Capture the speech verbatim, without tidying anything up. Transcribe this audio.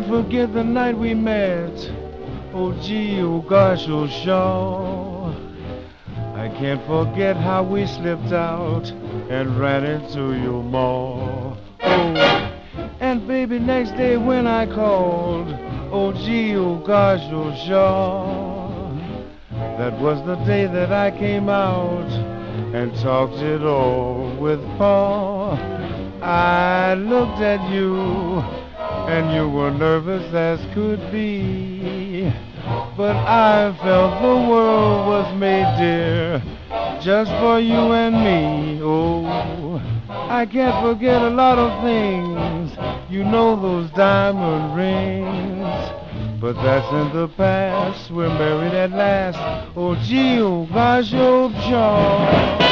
can't forget the night we met. Oh gee, oh gosh, oh sure. I can't forget how we slipped out and ran into you more. Oh, and baby, next day when I called, oh gee, oh gosh, oh sure. That was the day that I came out and talked it all with Paul. I looked at you, and you were nervous as could be, but I felt the world was made, dear, just for you and me. Oh, I can't forget a lot of things, you know those diamond rings, but that's in the past, we're married at last. Oh gee, oh gosh, oh joy.